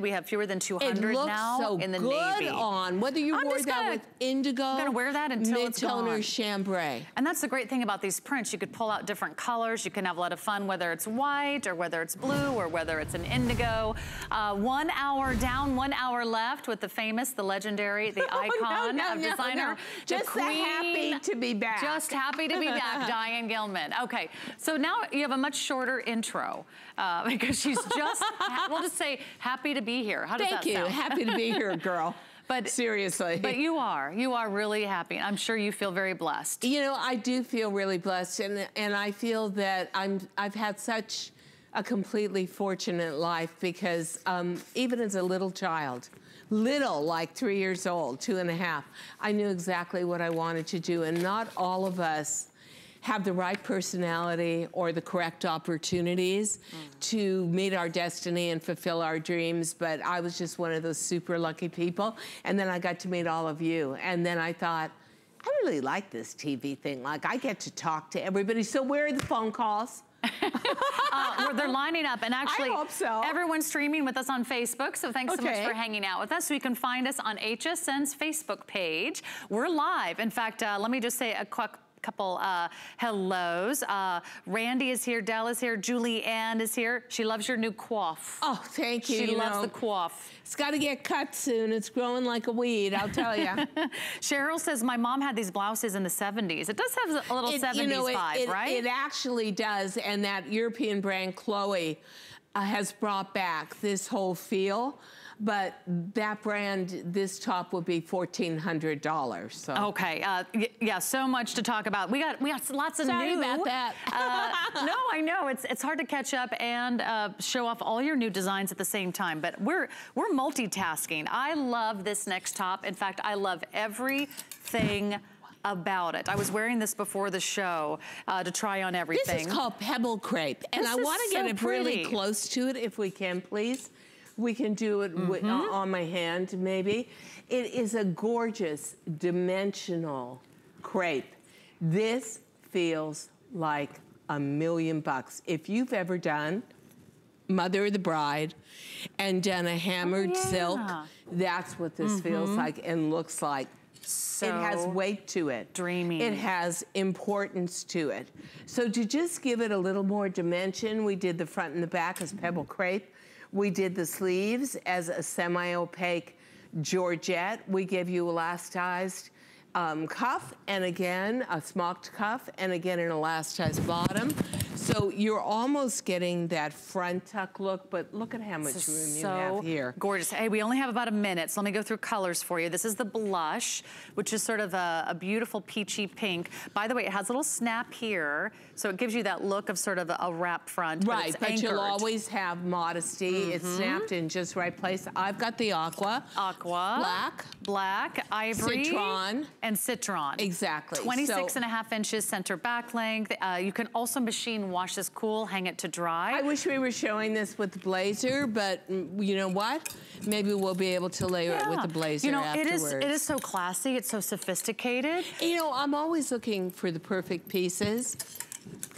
We have fewer than 200 now in the navy. It looks so good on. Whether you wore that with indigo, I'm gonna wear that until it's gone. Mid-tone or chambray. And that's the great thing about these prints. You could pull out different colors. You can have a lot of fun, whether it's white or whether it's blue or whether it's an indigo. 1 hour down, 1 hour left with the famous, the legendary, the icon of designer. Just happy to be back. Just happy to be back, Diane Gilman. Okay, so now you have a much shorter intro because she's just, we'll just say happy to be here. How does that sound? Thank you. Happy to be here, girl. But seriously. But you are really happy. I'm sure you feel very blessed. You know, I do feel really blessed, and I feel that I've had such a completely fortunate life because even as a little child, like 3 years old, 2 and a half, I knew exactly what I wanted to do, and not all of us have the right personality or the correct opportunities to meet our destiny and fulfill our dreams, but I was just one of those super lucky people. And then I got to meet all of you. And then I thought, I really like this TV thing. Like, I get to talk to everybody. So where are the phone calls? Well, they're lining up, and actually I hope so. Everyone's streaming with us on Facebook, so thanks so much for hanging out with us. You can find us on HSN's Facebook page. We're live. In fact, let me just say a quick couple hellos. Randy is here, Dell is here, Julianne is here. She loves your new coif. Oh, thank you. She loves the coif. It's got to get cut soon. It's growing like a weed, I'll tell you. Cheryl says, my mom had these blouses in the 70s. It does have a little 70s vibe, right? It actually does, and that European brand Chloe has brought back this whole feel. But that brand, this top would be $1,400. So. Okay, yeah, so much to talk about. We got lots of new. Sorry about that. No, I know it's hard to catch up and show off all your new designs at the same time. But we're multitasking. I love this next top. In fact, I love everything about it. I was wearing this before the show to try on everything. This is called pebble crepe, and I want to get it really close to it if we can, please. We can do it on my hand, maybe. It is a gorgeous, dimensional crepe. This feels like $1,000,000. If you've ever done Mother of the Bride and done a hammered silk, that's what this feels like and looks like. So it has weight to it. Dreamy. It has importance to it. So to just give it a little more dimension, we did the front and the back as pebble crepe. We did the sleeves as a semi-opaque georgette. We gave you elastized cuff, and again, a smocked cuff, and again, an elastized bottom. So you're almost getting that front tuck look, but look at how much room you have here. Gorgeous. Hey, we only have about a minute, so let me go through colors for you. This is the blush, which is sort of a beautiful peachy pink. By the way, it has a little snap here, so it gives you that look of sort of a wrap front. Right, but you'll always have modesty. It's snapped in just right place. I've got the aqua. Aqua. Black. Black. Ivory. Citron. And citron. Exactly. 26.5 inches center back length. You can also machine wash this cool, hang it to dry. I wish we were showing this with the blazer, but you know what? Maybe we'll be able to layer it with the blazer afterwards. It is so classy, it's so sophisticated. You know, I'm always looking for the perfect pieces.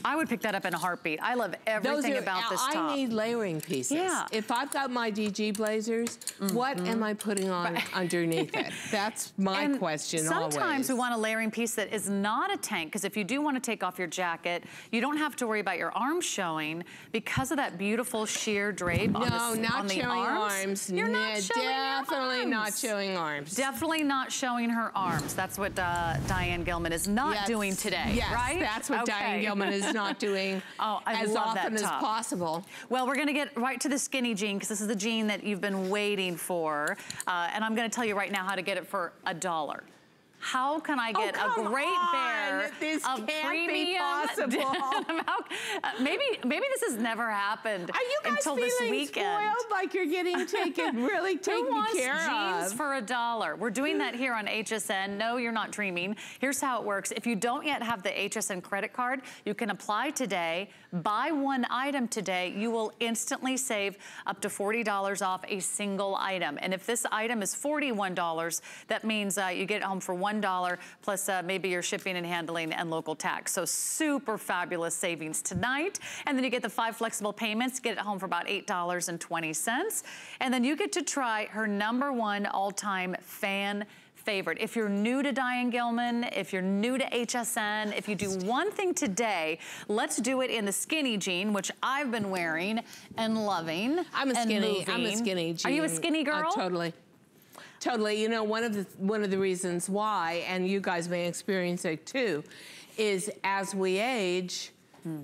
I would pick that up in a heartbeat. I love everything about this top. I need layering pieces. Yeah. If I've got my DG blazers, what am I putting on underneath it? That's my question always. Sometimes we want a layering piece that is not a tank, because if you do want to take off your jacket, you don't have to worry about your arms showing because of that beautiful sheer drape on the arms. No, not showing arms. You're not showing definitely not showing arms. Definitely not showing her arms. That's what Diane Gilman is not doing today, right? Yes, that's what Diane Gilman is not doing as often as possible. Well, we're gonna get right to the skinny jean, because this is the jean that you've been waiting for. And I'm gonna tell you right now how to get it for $1. How can I get a great bear of premium? Maybe this has never happened until this weekend. Are you guys feeling spoiled like you're getting taken, really taken care of? Who wants jeans for $1? We're doing that here on HSN. No, you're not dreaming. Here's how it works. If you don't yet have the HSN credit card, you can apply today. Buy one item today. You will instantly save up to $40 off a single item. And if this item is $41, that means you get it home for $1. $1 plus maybe your shipping and handling and local tax. So super fabulous savings tonight. And then you get the 5 flexible payments, get it home for about $8.20. And then you get to try her #1 all-time fan favorite. If you're new to Diane Gilman, if you're new to HSN, if you do one thing today, let's do it in the skinny jean, which I've been wearing and loving. I'm a skinny jean. Are you a skinny girl? Totally. Totally. You know, one of the reasons why, and you guys may experience it too, is as we age,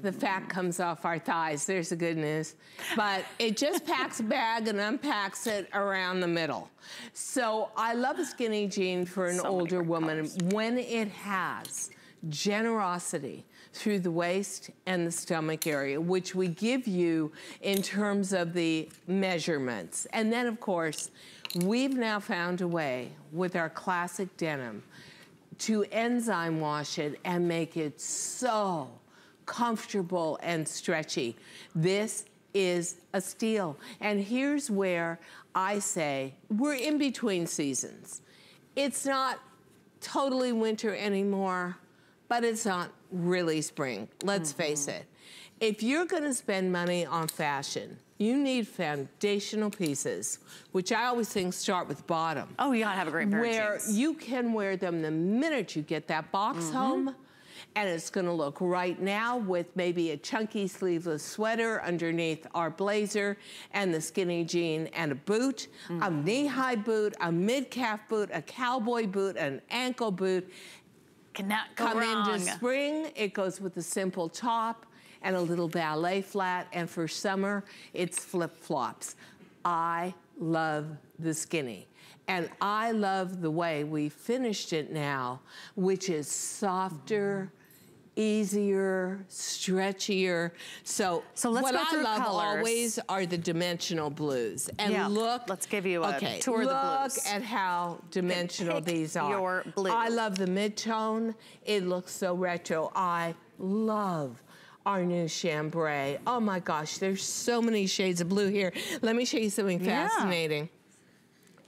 the fat comes off our thighs. There's the good news. But it just packs a bag and unpacks it around the middle. So I love a skinny jean for an older woman when it has generosity through the waist and the stomach area, which we give you in terms of the measurements. And then, of course, we've now found a way with our classic denim to enzyme wash it and make it so comfortable and stretchy. This is a steal. And here's where I say we're in between seasons. It's not totally winter anymore, but it's not really spring. Let's face it. If you're gonna spend money on fashion, you need foundational pieces, which I always think start with bottom. Oh, you gotta have a great pair of jeans. Where you can wear them the minute you get that box home. And it's gonna look right now with maybe a chunky sleeveless sweater underneath our blazer and the skinny jean and a boot, a knee-high boot, a mid-calf boot, a cowboy boot, an ankle boot. Cannot go wrong. Come into spring, it goes with a simple top and a little ballet flat, and for summer, it's flip-flops. I love the skinny. And I love the way we finished it now, which is softer, easier, stretchier. So let's go through colors. What I love always are the dimensional blues. And let's give you a tour of the blues. Look at how dimensional these are. Your blues. I love the mid-tone. It looks so retro. I love our new chambray. Oh my gosh, there's so many shades of blue here. Let me show you something fascinating.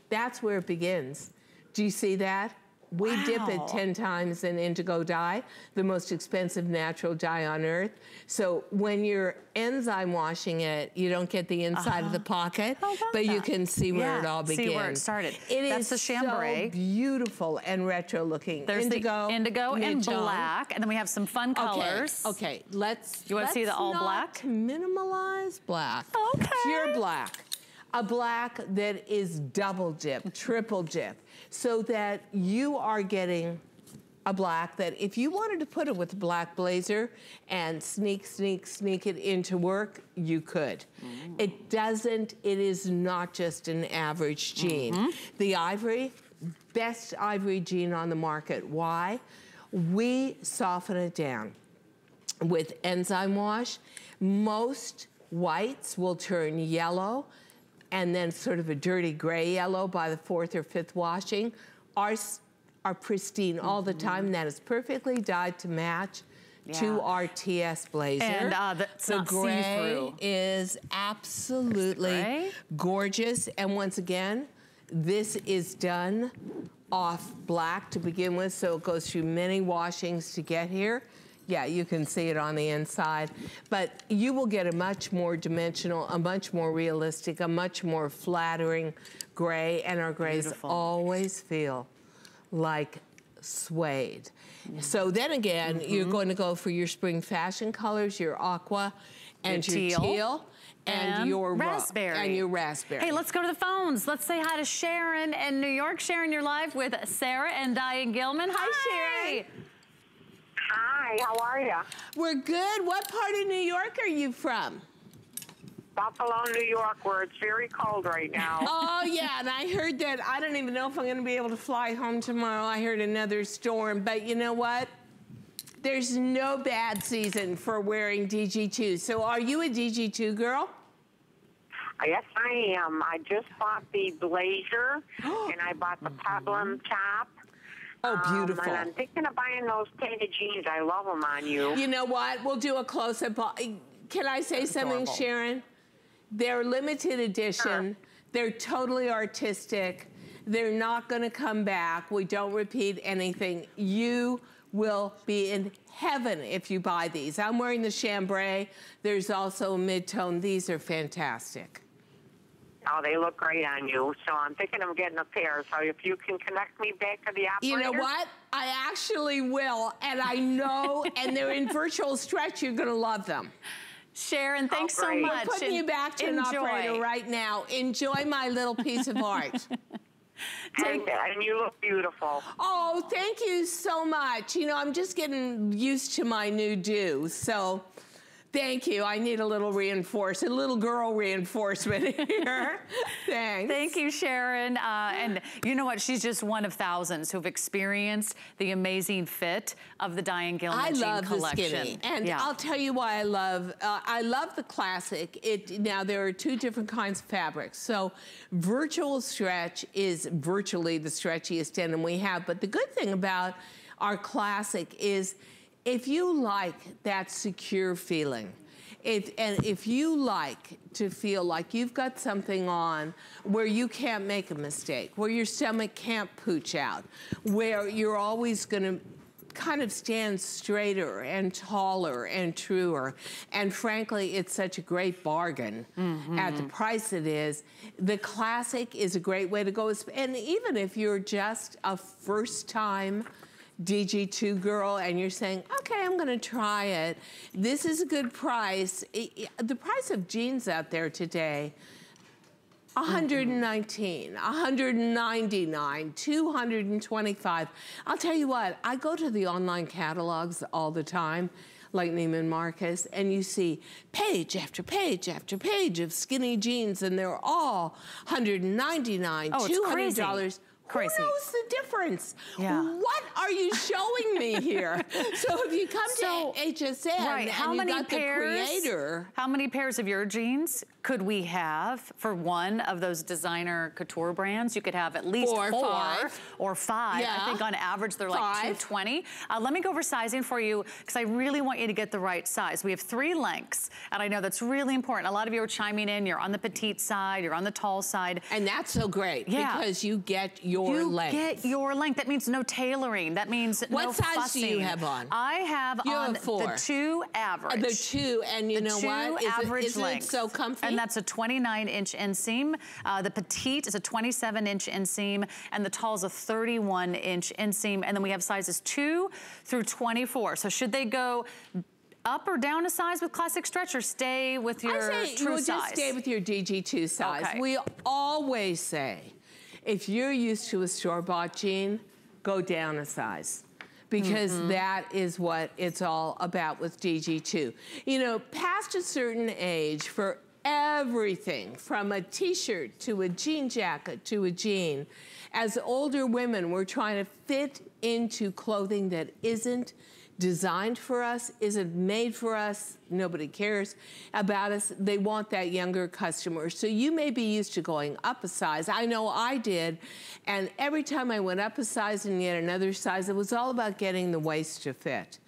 That's where it begins. Do you see that? We dip it 10 times in indigo dye, the most expensive natural dye on earth. So when you're enzyme washing it, you don't get the inside of the pocket, but you can see where it all begins. See where it started. That's the chambray. So beautiful and retro looking. There's indigo, the indigo and black, and then we have some fun colors. Okay, let's. You want to see the all black? Minimalize black. Okay. Pure black. A black that is double dip, triple dip, so that you are getting a black that if you wanted to put it with a black blazer and sneak it into work, you could. It is not just an average jean. The ivory, best ivory jean on the market. Why? We soften it down with enzyme wash. Most whites will turn yellow and then sort of a dirty gray yellow by the 4th or 5th washing. Ours are pristine all the time. That is perfectly dyed to match to our TS blazer. And the gray is absolutely gorgeous. And once again, this is done off black to begin with, so it goes through many washings to get here. Yeah, you can see it on the inside, but you will get a much more dimensional, a much more realistic, a much more flattering gray, and our grays always feel like suede. So then again, you're going to go for your spring fashion colors, your aqua and your teal. And your raspberry. Hey, let's go to the phones. Let's say hi to Sharon in New York. Sharon, you're live with Sarah and Diane Gilman. Hi, Sherry. Hi, how are you? We're good. What part of New York are you from? Buffalo, New York, where it's very cold right now. Oh, yeah, and I heard that. I don't even know if I'm going to be able to fly home tomorrow. I heard another storm, but you know what? There's no bad season for wearing DG2. So are you a DG2 girl? Yes, I am. I just bought the blazer, and I bought the peplum top. Oh, beautiful. And I'm thinking of buying those painted jeans. I love them on you. You know what? We'll do a close-up. Can I say something, Sharon? They're limited edition. They're totally artistic. They're not going to come back. We don't repeat anything. You will be in heaven if you buy these. I'm wearing the chambray. There's also a mid-tone. These are fantastic. Oh, they look great on you. So I'm thinking of getting a pair. So if you can connect me back to the operator. You know what? I actually will. And I know, and they're in virtual stretch. You're going to love them. Sharon, thanks so much. I'm putting you back to an operator right now. Enjoy my little piece of art. And you look beautiful. Oh, thank you so much. You know, I'm just getting used to my new do. So thank you. I need a little reinforcement, a little girl reinforcement here. Thanks. Thank you, Sharon. And you know what? She's just one of thousands who've experienced the amazing fit of the Diane Gilman jean collection. The skinny. And yeah. I'll tell you why I love the classic. Now, there are two different kinds of fabrics. So virtual stretch is virtually the stretchiest denim we have. But the good thing about our classic is, if you like that secure feeling, if you like to feel like you've got something on where you can't make a mistake, where your stomach can't pooch out, where you're always going to kind of stand straighter and taller and truer, and frankly, it's such a great bargain at the price it is, the classic is a great way to go. And even if you're just a first-time DG2 girl and you're saying, okay, I'm gonna try it, this is a good price. The price of jeans out there today, $119, $199, $225. I'll tell you what, I go to the online catalogs all the time, like Neiman Marcus, and you see page after page after page of skinny jeans, and they're all $199, $200. Who knows the difference? Yeah. What are you showing me here? So if you come to HSN, right, how many pairs, the creator. How many pairs of your jeans could we have for one of those designer couture brands? You could have at least four or five. Yeah. I think on average they're like 220. Let me go over sizing for you because I really want you to get the right size. We have three lengths, and I know that's really important. A lot of you are chiming in. You're on the petite side. You're on the tall side. And that's so great because you get your length. You get your length. That means no tailoring. That means no fussing. What size do you have on? I have on the two average. The two, and you know what? Isn't it so comfy? And that's a 29-inch inseam. The petite is a 27-inch inseam, and the tall is a 31-inch inseam. And then we have sizes 2 through 24. So should they go up or down a size with classic stretch, or stay with your true size? Just stay with your DG2 size. Okay. We always say, if you're used to a store-bought jean, go down a size, because that is what it's all about with DG2. You know, past a certain age, for everything from a t-shirt to a jean jacket to a jean, as older women, we're trying to fit into clothing that isn't designed for us, isn't made for us. Nobody cares about us. They want that younger customer. So you may be used to going up a size. I know I did. And every time I went up a size and yet another size, it was all about getting the waist to fit.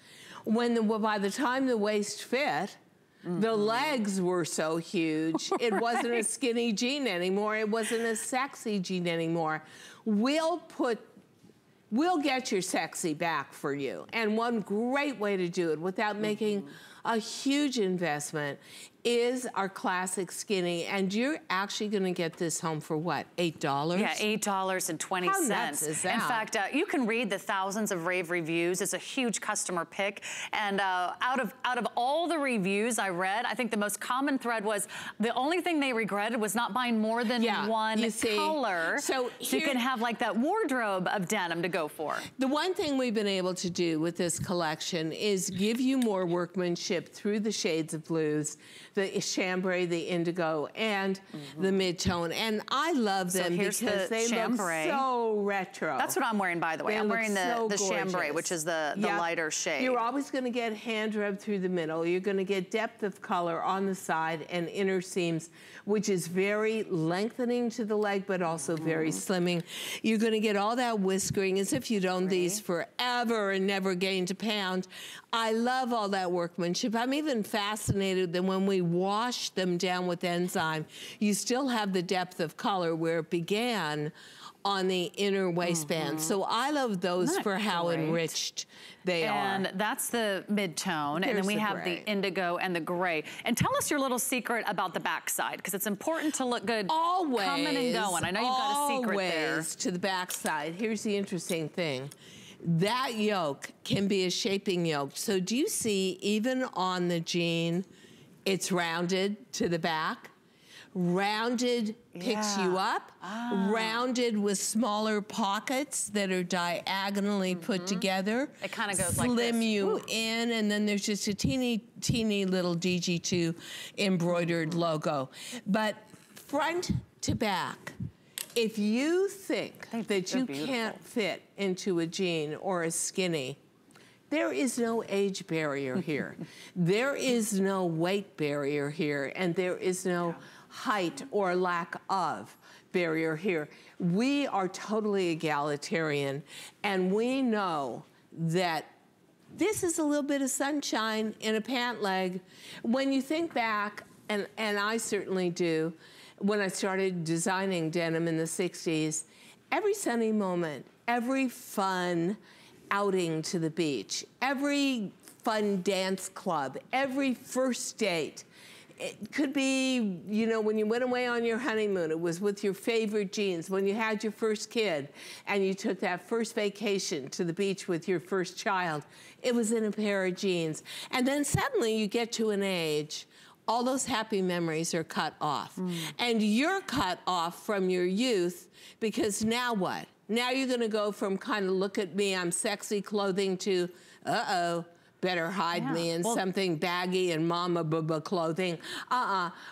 By the time the waist fit, the legs were so huge, it wasn't a skinny jean anymore. It wasn't a sexy jean anymore. We'll get your sexy back for you. And one great way to do it without making a huge investment is our classic skinny, and you're actually going to get this home for what, $8? Yeah, $8.20. How nuts is that? In fact, you can read the thousands of rave reviews. It's a huge customer pick, and out of all the reviews I read, I think the most common thread was the only thing they regretted was not buying more than one color. So you can have like that wardrobe of denim to go for. The one thing we've been able to do with this collection is give you more workmanship through the shades of blues, the chambray, the indigo, and the mid-tone. And I love them because they look so retro. That's what I'm wearing, by the way. I'm wearing the chambray, which is the lighter shade. You're always going to get hand rubbed through the middle. You're going to get depth of color on the side and inner seams, which is very lengthening to the leg, but also very slimming. You're going to get all that whiskering as if you'd owned these forever and never gained a pound. I love all that workmanship. I'm even fascinated that when we wash them down with enzyme, you still have the depth of color where it began on the inner waistband. Mm-hmm. So I love those for how enriched they are. And that's the mid-tone. And then we have the indigo and the gray. And tell us your little secret about the backside, because it's important to look good always, coming and going. I know you've got a secret there. Always to the backside. Here's the interesting thing. That yoke can be a shaping yoke. So do you see, even on the jean, it's rounded to the back? Rounded picks you up. Rounded with smaller pockets that are diagonally put together. It kind of goes like this. Slim you in, and then there's just a teeny, teeny little DG2 embroidered logo. But front to back, if you think that you can't fit into a jean or a skinny, there is no age barrier here. There is no weight barrier here, and there is no height or lack of barrier here. We are totally egalitarian, and we know that this is a little bit of sunshine in a pant leg. When you think back, and I certainly do, when I started designing denim in the 60s, every sunny moment, every fun outing to the beach, every fun dance club, every first date, it could be, you know, when you went away on your honeymoon, it was with your favorite jeans. When you had your first kid and you took that first vacation to the beach with your first child, it was in a pair of jeans. And then suddenly you get to an age, all those happy memories are cut off. And you're cut off from your youth, because now what? Now you're going to go from kind of look at me, I'm sexy clothing to, uh-oh, better hide me in something baggy and mama booba clothing.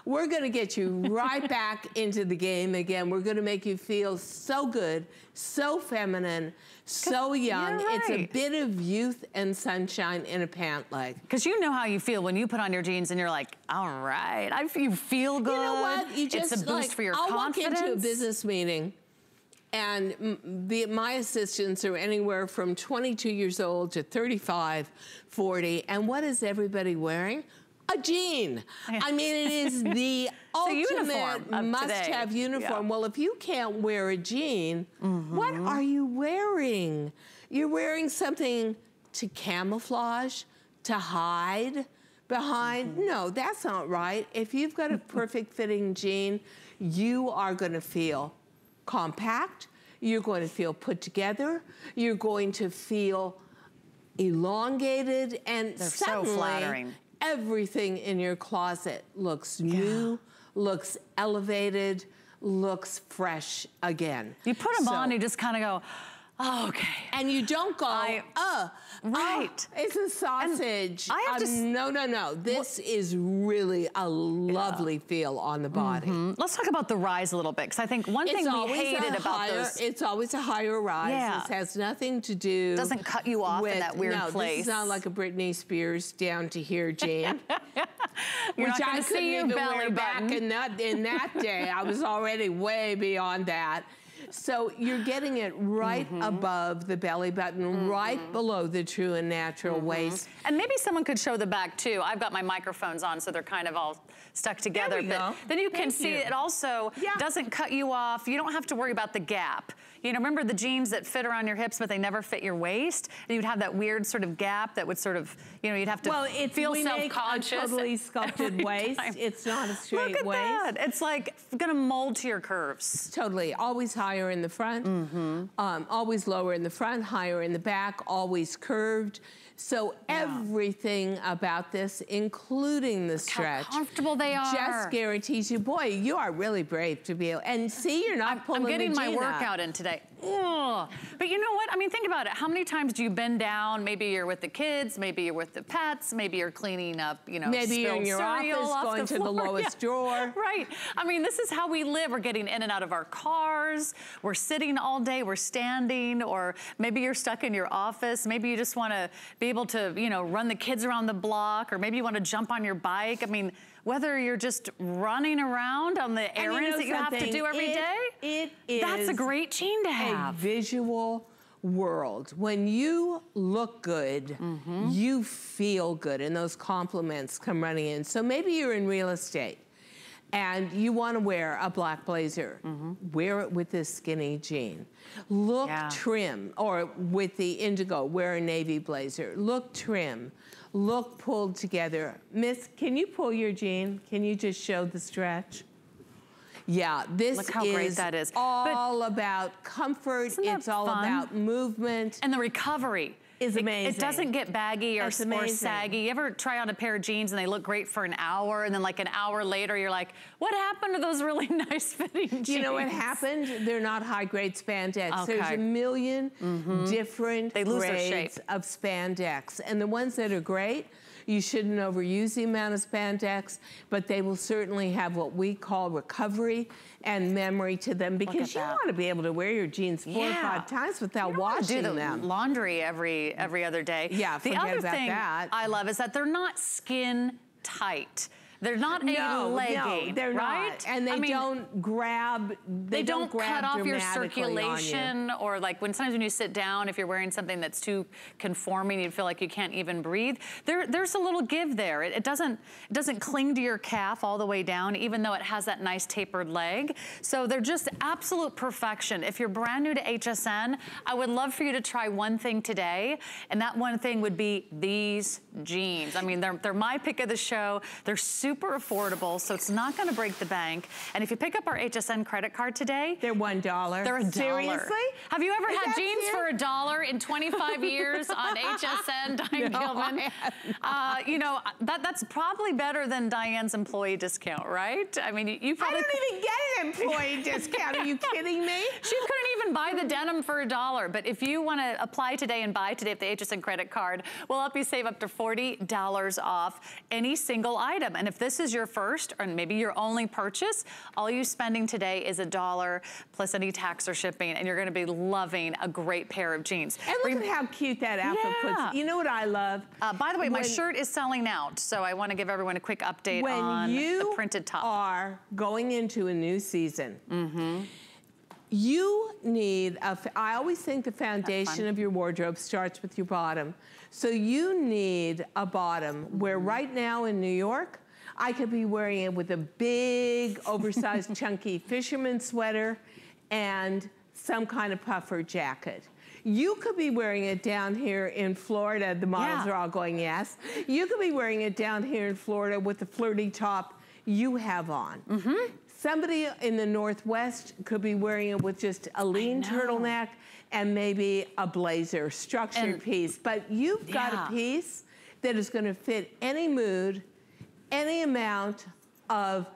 We're gonna get you right back into the game again. We're gonna make you feel so good, so feminine, so young. It's a bit of youth and sunshine in a pant leg. Because you know how you feel when you put on your jeans and you're like, all right, you feel good. You know what? You just, it's a boost for your confidence. I'll walk into a business meeting, and my assistants are anywhere from 22 years old to 35, 40. And what is everybody wearing? A jean. I mean, it is the ultimate must-have uniform. Well, if you can't wear a jean, what are you wearing? You're wearing something to camouflage, to hide behind. No, that's not right. If you've got a perfect-fitting jean, you are going to feel compact, you're going to feel put together, you're going to feel elongated, and suddenly, so flattering. Everything in your closet looks new, looks elevated, looks fresh again. You put them on, you just kind of go, oh, okay. And you don't go, it's a sausage. I have to no. This is really a lovely feel on the body. Let's talk about the rise a little bit, because I think one thing we hated about those. It's always a higher rise. This has nothing to do. It doesn't cut you off in that weird place. This is not like a Britney Spears down to here jean. Which I couldn't even wear back in that day. I was already way beyond that. So you're getting it right above the belly button, right below the true and natural waist. And maybe someone could show the back too. I've got my microphones on, so they're kind of all stuck together. But then you can see it also doesn't cut you off. You don't have to worry about the gap. You know, remember the jeans that fit around your hips, but they never fit your waist? And you'd have that weird sort of gap that would sort of, you know, you'd have to feel self-conscious. Well, it's a totally sculpted waist. It's not a straight waist. Look at that. It's like gonna mold to your curves. Totally, always higher in the front, always lower in the front, higher in the back, always curved. So everything about this, including the stretch, how comfortable they are, just guarantees you. Boy, you are really brave to be able. And see, you're not pulling. I'm getting my workout in today. Ugh. But you know what? I mean, think about it. How many times do you bend down? Maybe you're with the kids. Maybe you're with the pets. Maybe you're cleaning up. You know, maybe you're in your office going to the lowest drawer. Right. I mean, this is how we live. We're getting in and out of our cars. We're sitting all day. We're standing. Or maybe you're stuck in your office. Maybe you just want to be able to, you know, run the kids around the block, or maybe you want to jump on your bike. I mean, whether you're just running around on the errands that you have to do every day, that's a great jean to have. A visual world. When you look good, you feel good, and those compliments come running in. So maybe you're in real estate and you want to wear a black blazer. Wear it with this skinny jean. Look trim, or with the indigo, wear a navy blazer. Look trim, look pulled together. Miss, can you pull your jean? Can you just show the stretch? Yeah, this Look how is, great that is. All but about comfort. It's all fun? About movement. And the recovery is amazing. It doesn't get baggy or saggy. You ever try on a pair of jeans and they look great for an hour, and then like an hour later you're like, what happened to those really nice fitting jeans? You know what happened? They're not high-grade spandex. Okay. There's a million different grades of spandex. And the ones that are great, you shouldn't overuse the amount of spandex, but they will certainly have what we call recovery and memory to them, because you want to be able to wear your jeans 4 or 5 times without washing them. You don't do the laundry every other day. Yeah, the other thing I love is that they're not skin tight. They're not a legging, they're not. And they don't grab, they don't grab cut off your circulation, or like sometimes when you sit down, if you're wearing something that's too conforming, you feel like you can't even breathe. There's a little give there. It doesn't cling to your calf all the way down, even though it has that nice tapered leg. So they're just absolute perfection. If you're brand new to HSN, I would love for you to try one thing today, and that one thing would be these jeans. I mean, they're my pick of the show. They're super affordable, so it's not going to break the bank. And if you pick up our HSN credit card today, they're $1. They're $1. Seriously? Have you ever had jeans for $1 in 25 years on HSN, Diane Gilman? You know, that's probably better than Diane's employee discount, right? I mean, you probably... I don't even get an employee discount. Are you kidding me? She couldn't even buy the denim for $1. But if you want to apply today and buy today with the HSN credit card, we'll help you save up to $40 off any single item. And if this is your first, or maybe your only purchase, all you spending today is $1 plus any tax or shipping, and you're going to be loving a great pair of jeans. And look at how cute that outfit puts. You know what I love? By the way, my shirt is selling out, so I want to give everyone a quick update on the printed top. When you are going into a new season, you need a, I always think the foundation of your wardrobe starts with your bottom. So you need a bottom where right now in New York, I could be wearing it with a big, oversized, chunky fisherman sweater and some kind of puffer jacket. You could be wearing it down here in Florida. The models are all going, yes. You could be wearing it down here in Florida with the flirty top you have on. Somebody in the Northwest could be wearing it with just a lean turtleneck and maybe a blazer, structured piece. But you've got a piece that is going to fit any mood, any amount of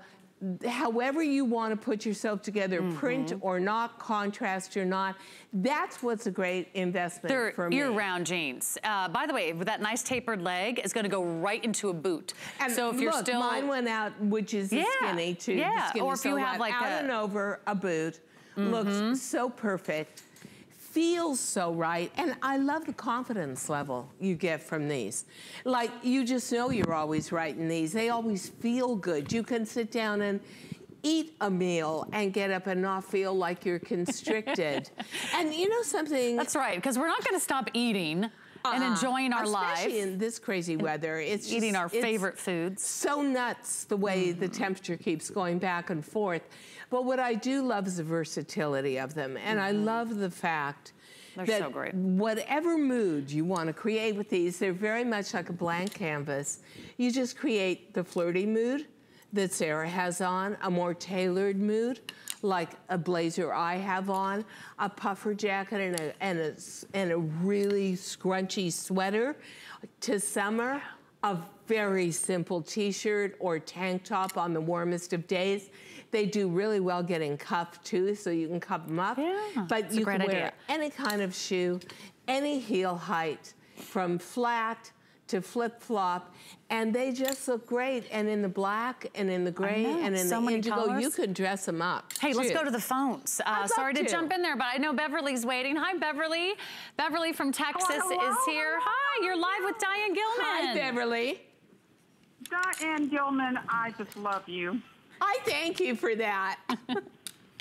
however you want to put yourself together, print or not, contrast or not. That's what's a great investment for me. They're year-round jeans. By the way, with that nice tapered leg, it's going to go right into a boot. And so if you're still... mine went out, which is skinny too. Yeah, skinny, or if you have like out and over a boot, looks so perfect, feels so right. And I love the confidence level you get from these. Like, you just know you're always right in these. They always feel good. You can sit down and eat a meal and get up and not feel like you're constricted. And you know something? That's right, because we're not going to stop eating and enjoying our lives. Especially in this crazy weather. It's eating our favorite foods. So nuts the way the temperature keeps going back and forth. But what I do love is the versatility of them. And I love the fact that so great. Whatever mood you want to create with these, they're very much like a blank canvas. You just create the flirty mood that Sarah has on, a more tailored mood, like a blazer I have on, a puffer jacket and a really scrunchy sweater to summer, a very simple t-shirt or tank top on the warmest of days. They do really well getting cuffed too, so you can cuff them up. Yeah, but you can wear any kind of shoe, any heel height, from flat to flip-flop, and they just look great. And in the black, and in the gray, and in the indigo, you could dress them up. Hey, let's go to the phones. Sorry to jump in there, but I know Beverly's waiting. Hi, Beverly. Beverly from Texas is here. Hi, you're live with Diane Gilman. Hi, Beverly. Diane Gilman, I just love you. I thank you for that.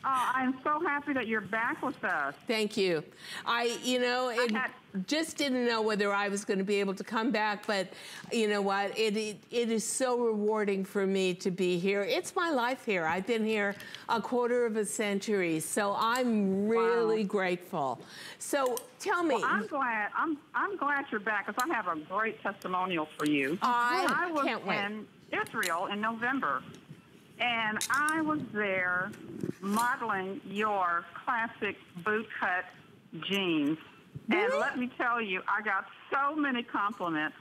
I'm so happy that you're back with us. Thank you. I just didn't know whether I was going to be able to come back, but you know what? It is so rewarding for me to be here. It's my life here. I've been here a quarter of a century, so I'm really grateful. So tell me. Well, I'm glad. I'm glad you're back because I have a great testimonial for you. I was in Israel in November, and I was there modeling your classic bootcut jeans. And let me tell you, I got so many compliments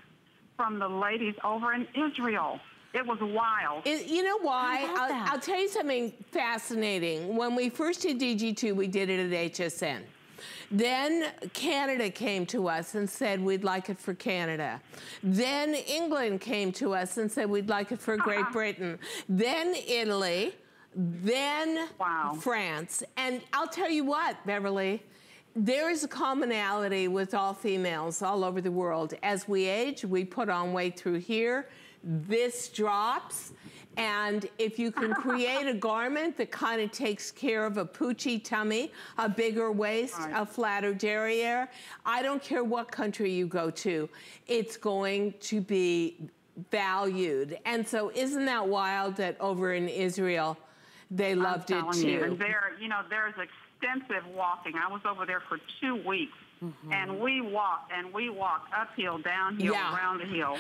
from the ladies over in Israel. It was wild. You know why? I'll tell you something fascinating. When we first did DG2, we did it at HSN. Then Canada came to us and said, we'd like it for Canada. Then England came to us and said, we'd like it for Great Britain. Then Italy, then France. And I'll tell you what, Beverly, there is a commonality with all females all over the world. As we age, we put on weight through here. This drops. And if you can create a garment that kind of takes care of a poochy tummy, a bigger waist, a flatter derriere, I don't care what country you go to, it's going to be valued. And so isn't that wild that over in Israel, they loved it too? And there, you know, there's extensive walking. I was over there for 2 weeks, and we walked uphill, downhill, around the hill.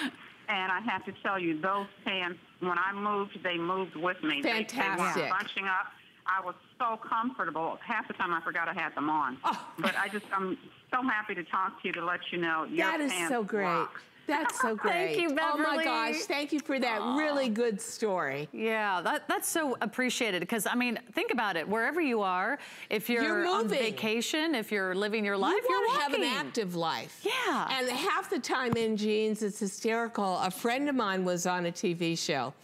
And I have to tell you, those pants, when I moved, they moved with me. Fantastic. They were bunching up. I was so comfortable. Half the time I forgot I had them on. But I'm so happy to talk to you to let you know your pants is so great. Rock. That's so great. Thank you, Beverly. Oh, my gosh. Thank you for that really good story. Yeah, that's so appreciated because, I mean, think about it. Wherever you are, if you're on vacation, if you're living your life, you're walking. You want to have an active life. Yeah. And half the time in jeans, it's hysterical. A friend of mine was on a TV show,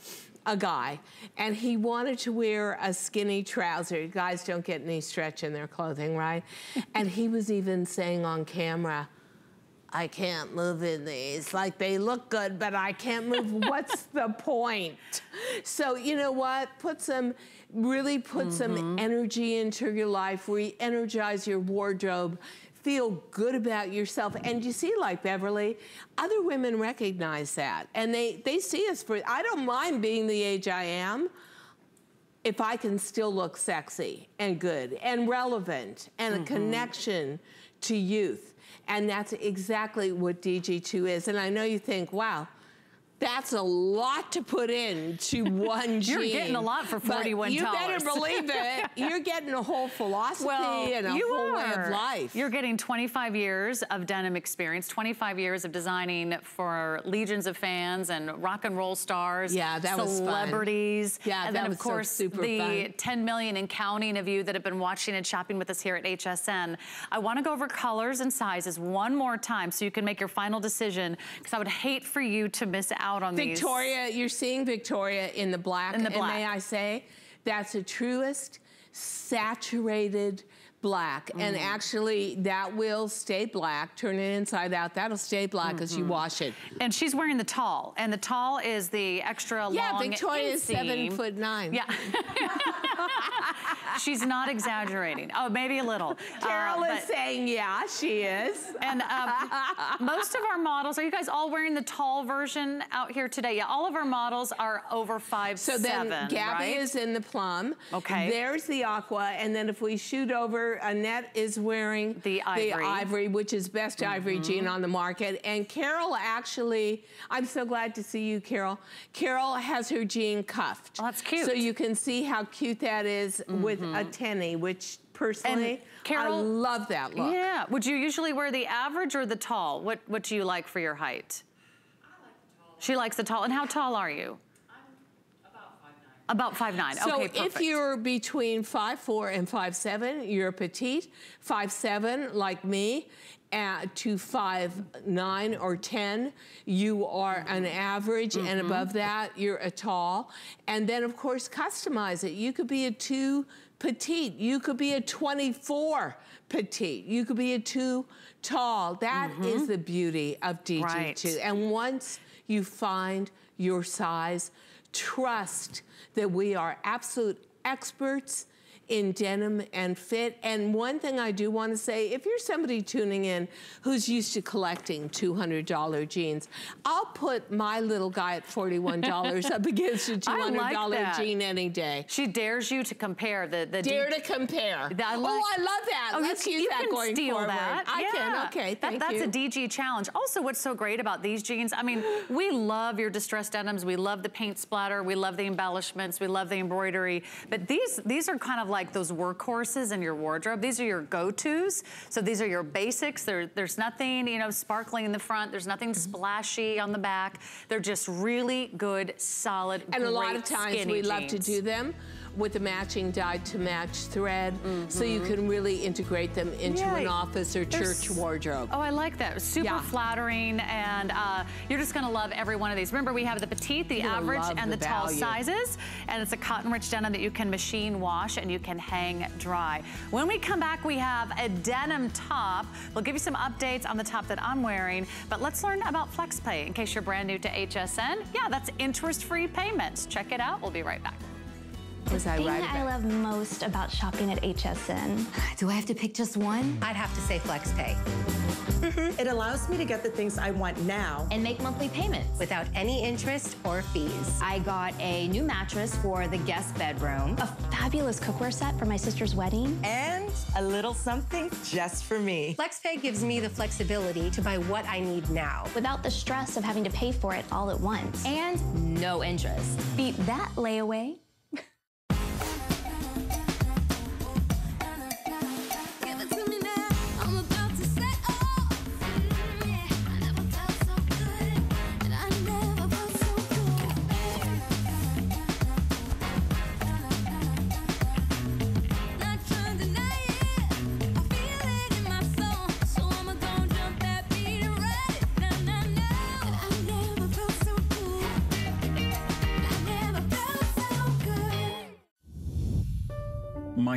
a guy, and he wanted to wear a skinny trouser. Guys don't get any stretch in their clothing, right? And he was even saying on camera, I can't move in these. Like, they look good, but I can't move. What's the point? So, you know what? Really put some energy into your life. Re-energize your wardrobe. Feel good about yourself. And you see, like Beverly, other women recognize that. And they see us for, I don't mind being the age I am if I can still look sexy and good and relevant and a connection to youth. And that's exactly what DG2 is. And I know you think, wow, that's a lot to put in to one jean. You're getting a lot for $41. You better believe it. You're getting a whole philosophy and a whole way of life. You're getting 25 years of denim experience, 25 years of designing for legions of fans and rock and roll stars, celebrities. Yeah, and then, of course, the 10 million and counting of you that have been watching and shopping with us here at HSN. I want to go over colors and sizes one more time so you can make your final decision because I would hate for you to miss out on these. You're seeing Victoria in the black, and may I say, that's the truest saturated black. And actually, that will stay black. Turn it inside out. That'll stay black as you wash it. And she's wearing the tall, and the tall is the extra long. Yeah, Victoria is 7'9". Yeah. She's not exaggerating. Oh, maybe a little. Carol is saying, yeah, she is. And most of our models, are you guys all wearing the tall version out here today? Yeah, all of our models are over 5'7". So then Gabby is in the plum. Okay. There's the aqua. And then if we shoot over, Annette is wearing the ivory, which is best ivory jean on the market. And Carol actually, I'm so glad to see you, Carol. Carol has her jean cuffed. Oh, that's cute. So you can see how cute that is with a tenny, which personally, and Carol, I love that look. Yeah. Would you usually wear the average or the tall? What do you like for your height? I like the tall. She likes the tall. And how tall are you? I'm about 5'9". About 5'9". So okay, if you're between 5'4" and 5'7", you're petite. 5'7", like me, to 5'9" or 10, you are an average, and above that, you're a tall. And then, of course, customize it. You could be a 2 petite. You could be a 24 petite. You could be a 2 tall. That is the beauty of DG2. And once you find your size, trust that we are absolute experts in denim and fit. And one thing I do want to say, if you're somebody tuning in who's used to collecting $200 jeans, I'll put my little guy at $41 up against a $200 jean any day. She dares you to compare. The Dare to compare. I like, oh, I love that. Oh, let's use that going forward. That. I can, okay, thank you. That's a DG challenge. Also, what's so great about these jeans, I mean, we love your distressed denims. We love the paint splatter. We love the embellishments. We love the embroidery. But these are kind of like those workhorses in your wardrobe. These are your go-tos. So these are your basics. There's nothing, you know, sparkling in the front. There's nothing splashy on the back. They're just really good, solid, and a lot of times we love to do them with a matching dyed-to-match thread, so you can really integrate them into an office or church wardrobe. Oh, I like that. Super flattering, and you're just gonna love every one of these. Remember, we have the petite, the average, and the tall sizes, and it's a cotton-rich denim that you can machine wash and you can hang dry. When we come back, we have a denim top. We'll give you some updates on the top that I'm wearing, but let's learn about Flex Pay in case you're brand new to HSN. Yeah, that's interest-free payments. Check it out. We'll be right back. The thing I love most about shopping at HSN. Do I have to pick just one? I'd have to say FlexPay. It allows me to get the things I want now and make monthly payments without any interest or fees. I got a new mattress for the guest bedroom, a fabulous cookware set for my sister's wedding, and a little something just for me. FlexPay gives me the flexibility to buy what I need now without the stress of having to pay for it all at once, and no interest. Beat that layaway. My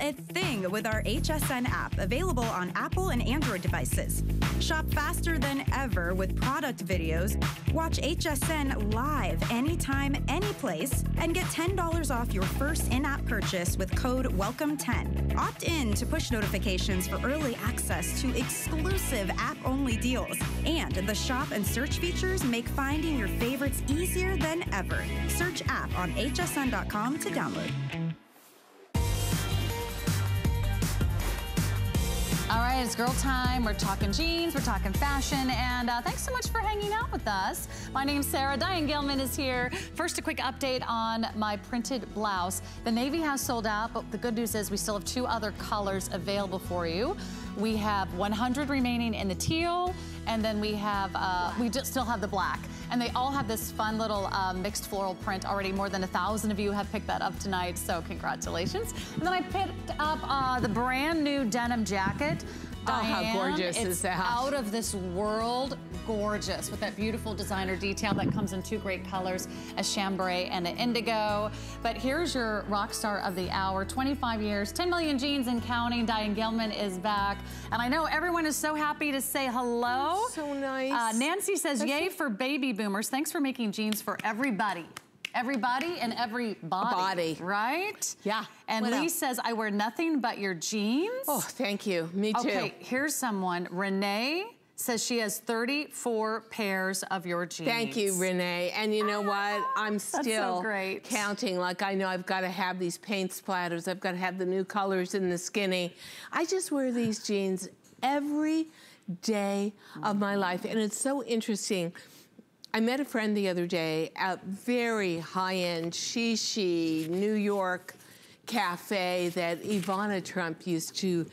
A thing with our HSN app, available on Apple and Android devices. Shop faster than ever with product videos, watch HSN live anytime, anyplace, and get $10 off your first in-app purchase with code WELCOME10. Opt in to push notifications for early access to exclusive app-only deals, and the shop and search features make finding your favorites easier than ever. Search app on hsn.com to download. All right, it's girl time. We're talking jeans, we're talking fashion, and thanks so much for hanging out with us. My name's Sarah. Diane Gilman is here. First, a quick update on my printed blouse. The navy has sold out, but the good news is we still have two other colors available for you. We have 100 remaining in the teal, and then we have, we just still have the black. And they all have this fun little mixed floral print already. More than 1,000 of you have picked that up tonight, so congratulations. And then I picked up the brand new denim jacket. Diane, oh, how gorgeous is that? Out of this world gorgeous, with that beautiful designer detail that comes in two great colors, a chambray and an indigo. But here's your rock star of the hour, 25 years, 10 million jeans and counting. Diane Gilman is back. And I know everyone is so happy to say hello. That's so nice. Nancy says, yay for baby boomers. Thanks for making jeans for everybody. Everybody and every body, right? Yeah. And Lee says, I wear nothing but your jeans. Oh, thank you. Me too. Okay, here's someone. Renee says she has 34 pairs of your jeans. Thank you, Renee. And you know what? I'm still counting. Like, I know I've got to have these paint splatters. I've got to have the new colors in the skinny. I just wear these jeans every day of my life. And it's so interesting. I met a friend the other day at very high-end Shishi, New York cafe that Ivana Trump used to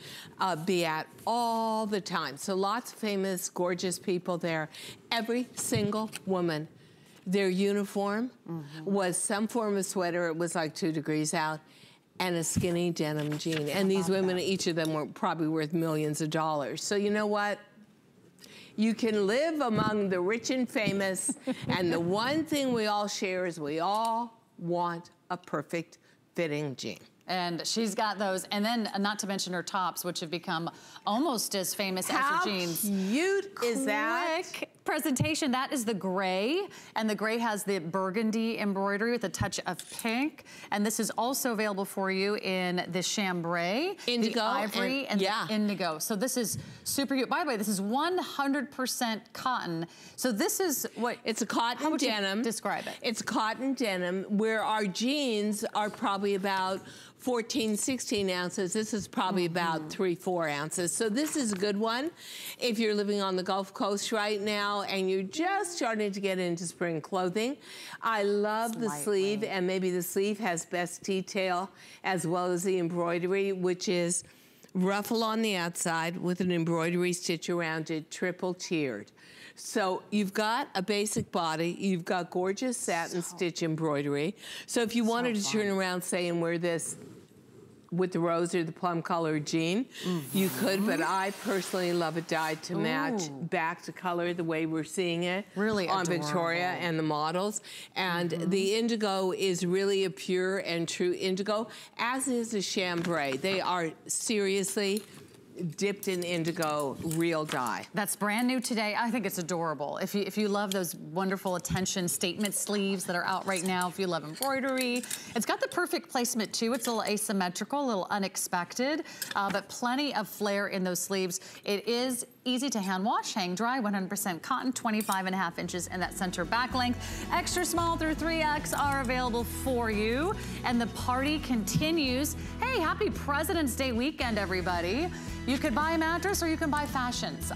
be at all the time. So lots of famous, gorgeous people there. Every single woman, their uniform was some form of sweater. It was like 2 degrees out. and a skinny denim jean. And these women, each of them were probably worth millions of dollars. So you know what? You can live among the rich and famous. And the one thing we all share is we all want a perfect fitting jean. And she's got those. And then not to mention her tops, which have become almost as famous as her jeans. How cute is that? Presentation. That is the gray. And the gray has the burgundy embroidery with a touch of pink. And this is also available for you in the chambray, indigo, the ivory, and the indigo. So this is super cute. By the way, this is 100% cotton. So this is what... It's a cotton denim. How would you describe it? It's cotton denim where our jeans are probably about 14, 16 ounces. This is probably about 3, 4 ounces. So this is a good one if you're living on the Gulf Coast right now and you're just starting to get into spring clothing. I love the sleeve, and maybe the sleeve has best detail as well as the embroidery, which is ruffle on the outside with an embroidery stitch around it, triple tiered. So you've got a basic body, you've got gorgeous satin stitch embroidery. So if you wanted to turn around, say, and wear this with the rose or the plum colored jean, you could, but I personally love it dyed to match, back to color the way we're seeing it. Really on adorable. Victoria and the models. And the indigo is really a pure and true indigo, as is the chambray. They are seriously dipped in indigo, real dye. That's brand new today. I think it's adorable. If you love those wonderful attention statement sleeves that are out right now, if you love embroidery, it's got the perfect placement too. It's a little asymmetrical, a little unexpected, but plenty of flair in those sleeves. It is easy to hand wash, hang dry, 100% cotton, 25.5 inches in that center back length. Extra small through 3X are available for you. And the party continues. Hey, happy President's Day weekend, everybody. You could buy a mattress or you can buy fashions.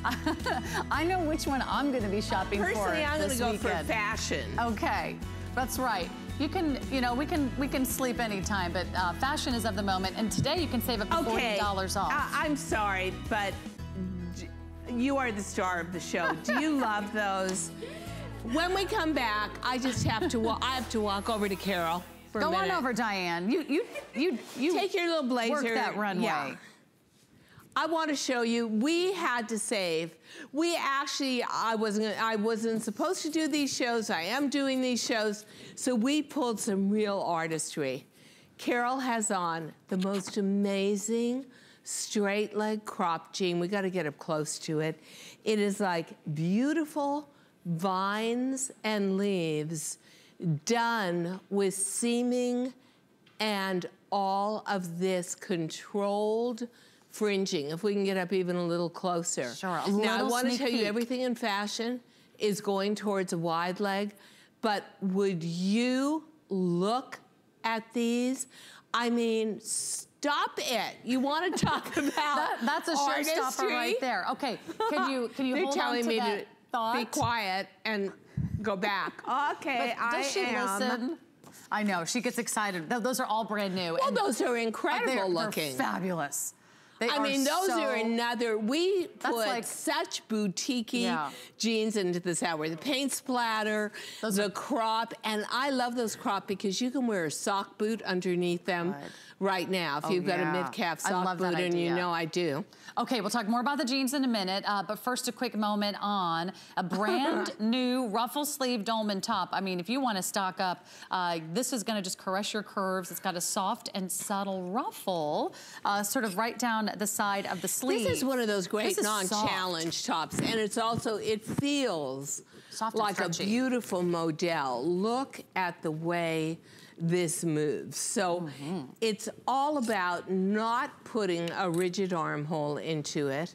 I know which one I'm going to be shopping for. Personally, I'm going to go for fashion. Okay, that's right. You can, you know, we can sleep anytime, but fashion is of the moment. And today you can save up to $40 off. I'm sorry, but you are the star of the show. Do you love those? When we come back, I just have to walk over to Carol for a minute. Go on over, Diane. You take your little blazer. Work that runway. Yeah. I want to show you, we had to save. We actually, I wasn't supposed to do these shows. I am doing these shows. So we pulled some real artistry. Carol has on the most amazing straight leg crop jean. We got to get up close to it. It is like beautiful vines and leaves done with seaming and all of this controlled fringing. If we can get up even a little closer. Sure, a little sneak peek. Now, I want to tell you, everything in fashion is going towards a wide leg, but would you look at these? I mean, stop it. You want to talk about that's a showstopper right there. Okay, can you hold on to that thought? Be quiet and go back. Okay, Does she listen? I know, she gets excited. Those are all brand new. Well, those are incredible looking. They're fabulous. I mean, those are another, we put like, such boutique-y jeans into this hour. The paint splatter, the crop, and I love those crop because you can wear a sock boot underneath them right now. If you've got a mid-calf sock boot, and you know I do. Okay, we'll talk more about the jeans in a minute, but first a quick moment on a brand new ruffle sleeve dolman top. I mean, if you want to stock up, this is going to just caress your curves. It's got a soft and subtle ruffle, sort of right down the side of the sleeve. This is one of those great non-challenge tops, and it's also, it feels soft, like a beautiful model. Look at the way this moves. So it's all about not putting a rigid armhole into it,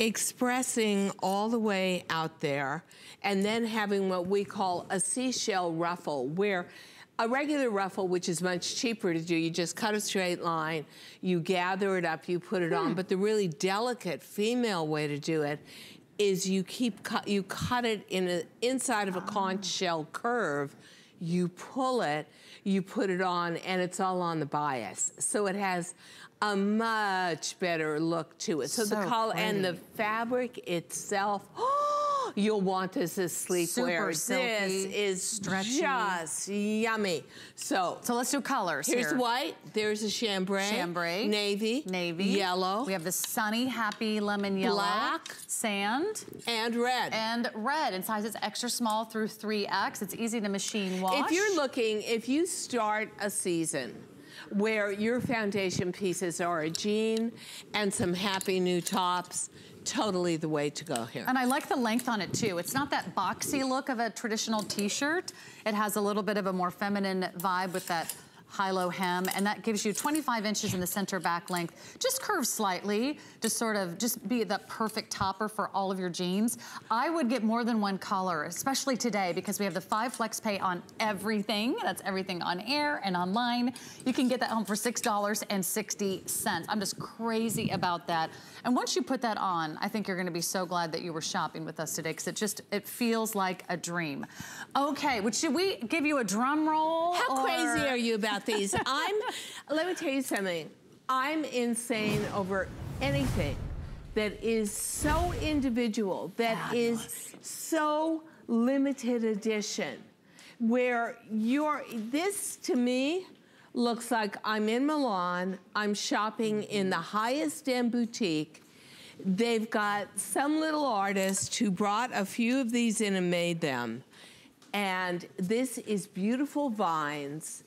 expressing all the way out there, and then having what we call a seashell ruffle, where a regular ruffle, which is much cheaper to do, you just cut a straight line, you gather it up, you put it on. But the really delicate female way to do it is you cut it in inside of a conch shell curve, you pull it, you put it on, and it's all on the bias. So it has a much better look to it. So the collar and the fabric itself, you'll want this as sleepwear. Super silky. This is stretchy. Just yummy. So let's do colors. Here's white. There's a chambray. Chambray. Navy. Navy. Yellow. We have the sunny, happy lemon yellow. Black. Sand. And red. And red. In sizes extra small through 3X. It's easy to machine wash. If you're looking, if you start a season where your foundation pieces are a jean and some happy new tops, totally the way to go here. And I like the length on it too. It's not that boxy look of a traditional t-shirt. It has a little bit of a more feminine vibe with that high-low hem, and that gives you 25 inches in the center back length. Just curve slightly to sort of just be the perfect topper for all of your jeans. I would get more than one collar, especially today, because we have the 5 flex pay on everything. That's everything on air and online. You can get that home for $6.60. I'm just crazy about that. And once you put that on, I think you're gonna be so glad that you were shopping with us today, because it just, it feels like a dream. Okay, well, should we give you a drum roll? How crazy are you about these? Let me tell you something. I'm insane over anything that is so individual, that is so limited edition, where you're, this to me looks like I'm in Milan, I'm shopping in the highest end boutique. They've got some little artist who brought a few of these in and made them. And this is beautiful vines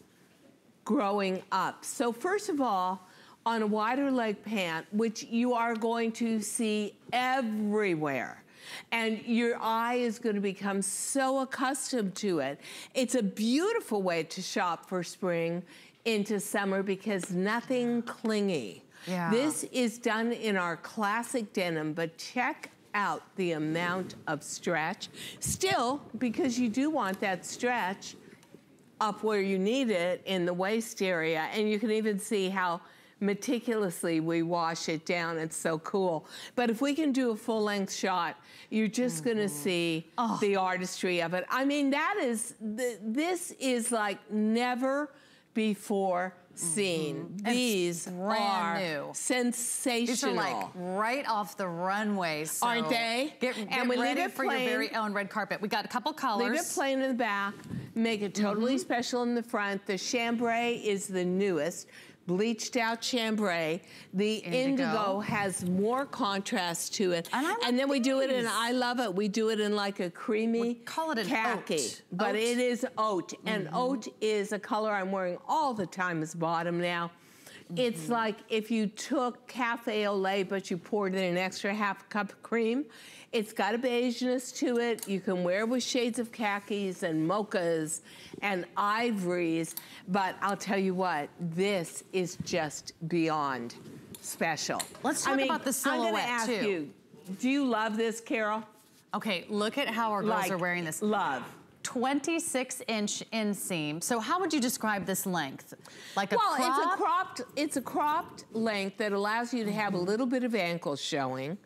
growing up. So first of all, on a wider leg pant, which you are going to see everywhere, and your eye is going to become so accustomed to it. It's a beautiful way to shop for spring into summer, because nothing clingy. Yeah. This is done in our classic denim, but check out the amount of stretch. Still, because you do want that stretch up where you need it in the waist area, and you can even see how meticulously we wash it down. It's so cool. But if we can do a full-length shot, you're just gonna see the artistry of it. I mean, that is, this is like never before seen. These are new, sensational. These are like right off the runway, so aren't they? Get we ready for your very own red carpet. We got a couple colors. Leave it plain in the back. Make it totally special in the front. The chambray is the newest, bleached out chambray. The indigo has more contrast to it. And, then we do it in, I love it, we do it in like a creamy, we call it an khaki, oat. But it is oat. And oat is a color I'm wearing all the time as bottom now. It's like if you took cafe au lait, but you poured in an extra half cup of cream. It's got a beigeness to it. You can wear it with shades of khakis and mochas and ivories. But I'll tell you what, this is just beyond special. Let's talk about the silhouette, too. I'm going to ask you, do you love this, Carol? Okay, look at how our girls are wearing this. Love. 26-inch inseam. So how would you describe this length? Like a crop? Well, it's a cropped length that allows you to have a little bit of ankle showing.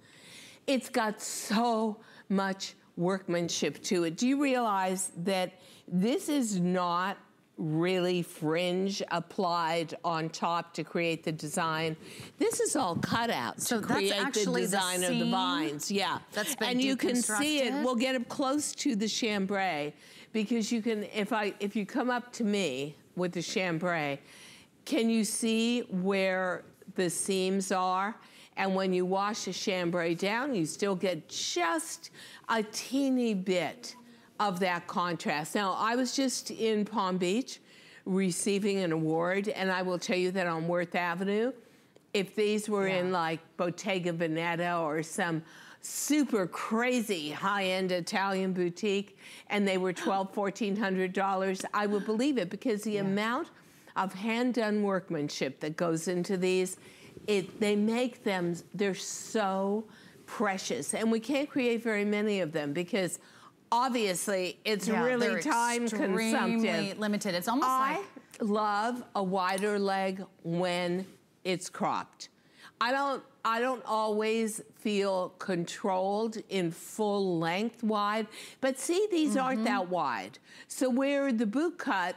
It's got so much workmanship to it. Do you realize that this is not really fringe applied on top to create the design? This is all cut out to create the design of the vines. Yeah, that's been deconstructed. And you can see it. We'll get up close to the chambray, because you can, if you come up to me with the chambray, can you see where the seams are? And when you wash the chambray down, you still get just a teeny bit of that contrast. Now, I was just in Palm Beach receiving an award, and I will tell you that on Worth Avenue, if these were in like Bottega Veneta or some super crazy high-end Italian boutique, and they were $1,200, $1,400, I would believe it, because the amount of hand-done workmanship that goes into these, they make them, they're so precious. And we can't create very many of them, because obviously, it's really time consumptive. Limited. It's almost I love a wider leg when it's cropped. I don't always feel controlled in full length wide, but see, these aren't that wide. So where the boot cut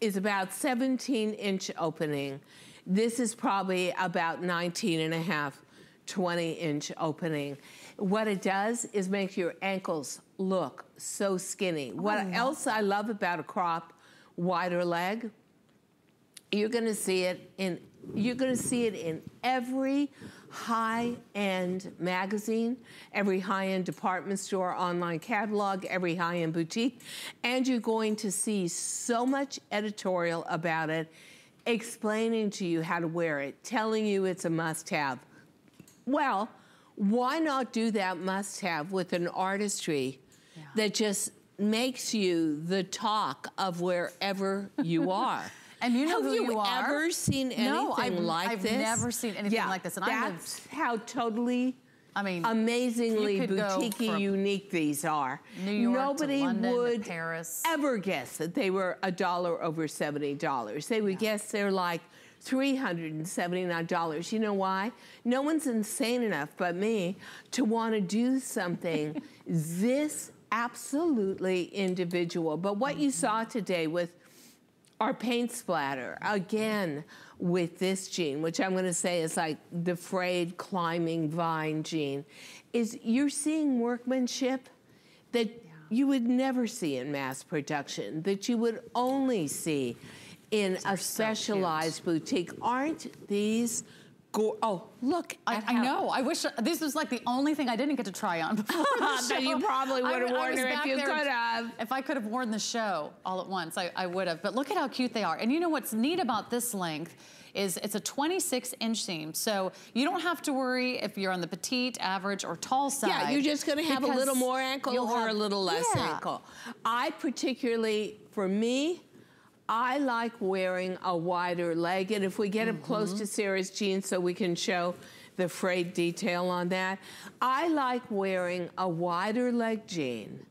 is about 17-inch opening, this is probably about 19 and a half 20-inch opening. What it does is make your ankles look so skinny. What else I love about a crop, wider leg, you're going to see it in every high-end magazine, every high-end department store online catalog, every high-end boutique, and you're going to see so much editorial about it, explaining to you how to wear it, telling you it's a must-have. Well, why not do that must-have with an artistry that just makes you the talk of wherever you are? And you know who you are. Have you ever seen anything like this? No, I've never seen anything like this. And that's how totally, I mean, amazingly boutique-y, unique these are. New York to London, would Paris. Ever guess that they were $1 over $70. They would guess they're like $379. You know why? No one's insane enough but me to want to do something this absolutely individual. But what you saw today with our paint splatter, again, with this jean, which I'm going to say is like the frayed climbing vine jean, is you're seeing workmanship that you would never see in mass production, that you would only see in a specialized boutique. Aren't these oh, look. I know. I wish this was like the only thing I didn't get to try on before the show. You probably would have worn her if you could have. If I could have worn the show all at once, I would have. But look at how cute they are. And you know what's neat about this length is it's a 26-inch seam. So you don't have to worry if you're on the petite, average, or tall side. Yeah, you're just going to have a little more ankle or a little less ankle. I particularly, for me, I like wearing a wider leg, and if we get up close to Sarah's jeans so we can show the frayed detail on that, I like wearing a wider leg jean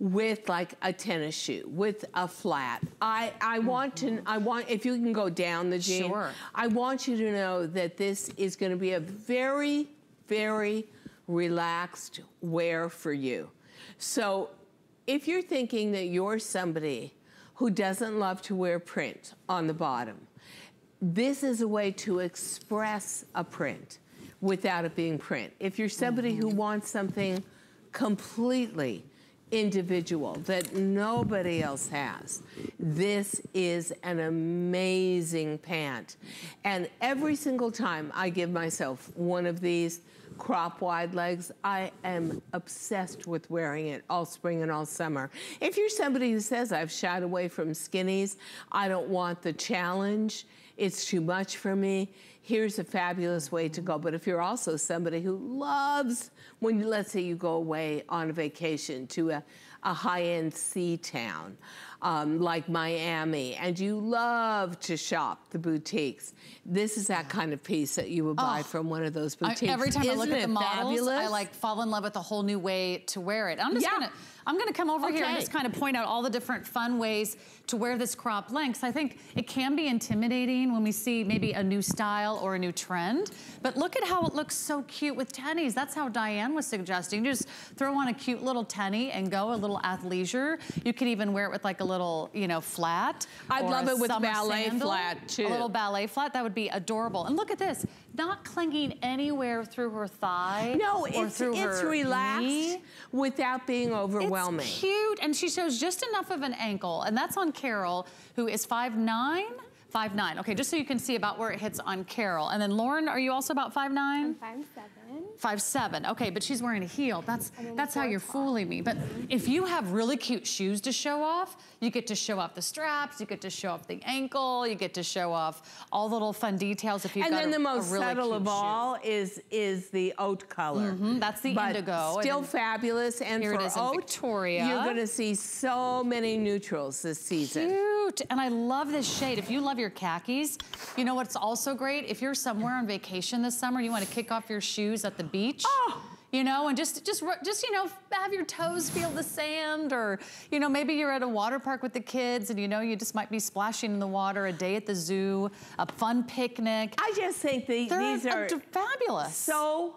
with like a tennis shoe, with a flat. I want, if you can go down the jean, I want you to know that this is going to be a very, very relaxed wear for you. So if you're thinking that you're somebody who doesn't love to wear print on the bottom, this is a way to express a print without it being print. If you're somebody who wants something completely individual that nobody else has, this is an amazing pant. And every single time I give myself one of these crop wide legs, I am obsessed with wearing it all spring and all summer. If you're somebody who says, I've shied away from skinnies, I don't want the challenge, it's too much for me, here's a fabulous way to go. But if you're also somebody who loves, when let's say you go away on a vacation to a high-end sea town like Miami, and you love to shop the boutiques, this is that kind of piece that you would buy from one of those boutiques. Every time I look at the models, I like fall in love with a whole new way to wear it. I'm just gonna come over here and just kind of point out all the different fun ways to wear this crop length. I think it can be intimidating when we see maybe a new style or a new trend, but look at how it looks so cute with tennies. That's how Diane was suggesting. You just throw on a cute little tennie and go a little athleisure. You could even wear it with like a little, you know, flat. I'd love it with ballet flat too. A little ballet flat, that would be adorable. And look at this, not clinging anywhere through her thigh. No, it's relaxed without being overwhelming. It's cute, and she shows just enough of an ankle, and that's on Carol, who is 5'9". 5'9", okay, just so you can see about where it hits on Carol. And then Lauren, are you also about 5'9"? I'm 5'7". 5'7", okay, but she's wearing a heel. That's how you're fooling me. But if you have really cute shoes to show off, you get to show off the straps, you get to show off the ankle, you get to show off all the little fun details if you've got a really cute shoe. And then the most subtle of all is the oat color. That's the indigo. Still fabulous, and for oat, you're gonna see so many neutrals this season. Cute, and I love this shade. If you love your khakis. You know what's also great? If you're somewhere on vacation this summer, you want to kick off your shoes at the beach. You know, and just you know, have your toes feel the sand, or you know, maybe you're at a water park with the kids, and you know, you just might be splashing in the water. A day at the zoo, a fun picnic. I just think these are fabulous. So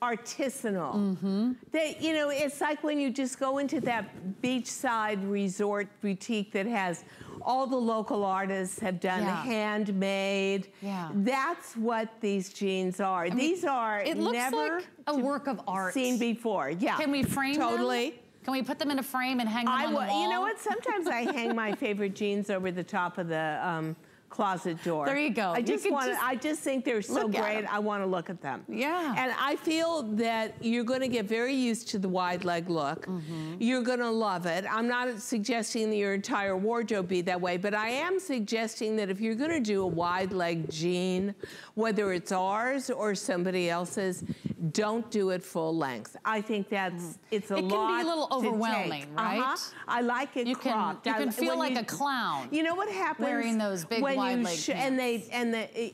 artisanal. That, you know, it's like when you just go into that beachside resort boutique that has all the local artists have done handmade. Yeah. That's what these jeans are. I mean, these are never a work of art seen before. Yeah. Can we frame them? Can we put them in a frame and hang them on the wall? You know what? Sometimes I hang my favorite jeans over the top of the closet door. There you go. I just think they're so great. I want to look at them. Yeah. And I feel that you're going to get very used to the wide leg look. Mm-hmm. You're going to love it. I'm not suggesting that your entire wardrobe be that way, but I am suggesting that if you're going to do a wide leg jean, whether it's ours or somebody else's, don't do it full length. I think that's it's a lot. It can be a little overwhelming, right? I like it cropped. You can feel like a clown. You know what happens wearing those big wide leg pants.